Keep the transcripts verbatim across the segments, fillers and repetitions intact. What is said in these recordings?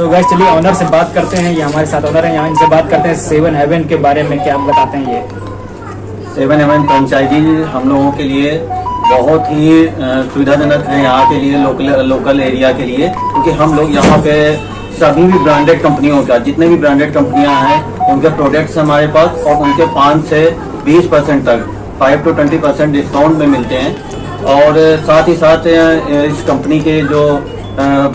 So guys चलिए honour से बात करते हैं, ये हमारे साथ ऑनर है यहाँ, इनसे बात करते हैं सेवन हेवन के बारे में क्या आप बताते हैं। ये सेवन हेवन फ्रेंचाइजी हम लोगों के लिए बहुत ही सुविधाजनक है यहाँ के लिए, लोकल लोकल एरिया के लिए, क्योंकि हम लोग यहाँ पे सभी भी ब्रांडेड कंपनियों का, जितने भी ब्रांडेड कंपनियाँ हैं उनके प्रोडक्ट्स हमारे पास, और उनके पाँच से बीस परसेंट तक five to twenty percent discount में मिलते हैं। और साथ ही साथ इस कंपनी के जो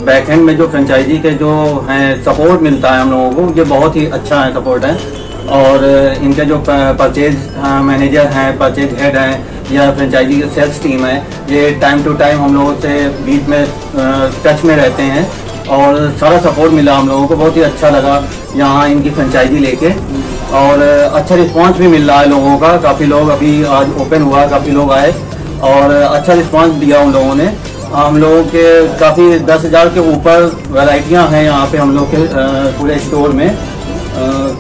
बैकएंड में जो फ्रेंचाइजी के जो हैं सपोर्ट मिलता है हम लोगों को, ये बहुत ही अच्छा है सपोर्ट है। और इनके जो परचेज मैनेजर हैं, परचेज हेड हैं या फ्रेंचाइजी की सेल्स टीम है, ये टाइम टू टाइम हम लोगों से बीच में टच में रहते हैं और सारा सपोर्ट मिला हम लोगों को, बहुत ही अच्छा लगा यहाँ इनकी फ्रेंचाइजी लेके, और अच्छा रिस्पांस भी मिल रहा है लोगों का। काफ़ी लोग अभी आज ओपन हुआ, काफ़ी लोग आए और अच्छा रिस्पांस दिया उन लोगों ने। हम लोगों के काफ़ी दस हज़ार के ऊपर वैरायटियाँ हैं यहाँ पे हम लोग के पूरे स्टोर में।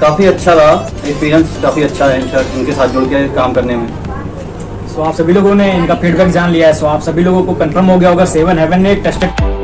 काफ़ी अच्छा रहा एक्सपीरियंस, काफ़ी अच्छा है इंशाल्लाह इनके साथ जुड़ के काम करने में। सो आप सभी लोगों ने इनका फीडबैक जान लिया है, सो आप सभी लोगों को कन्फर्म हो गया होगा सेवन हेवन ने ट्रस्टेड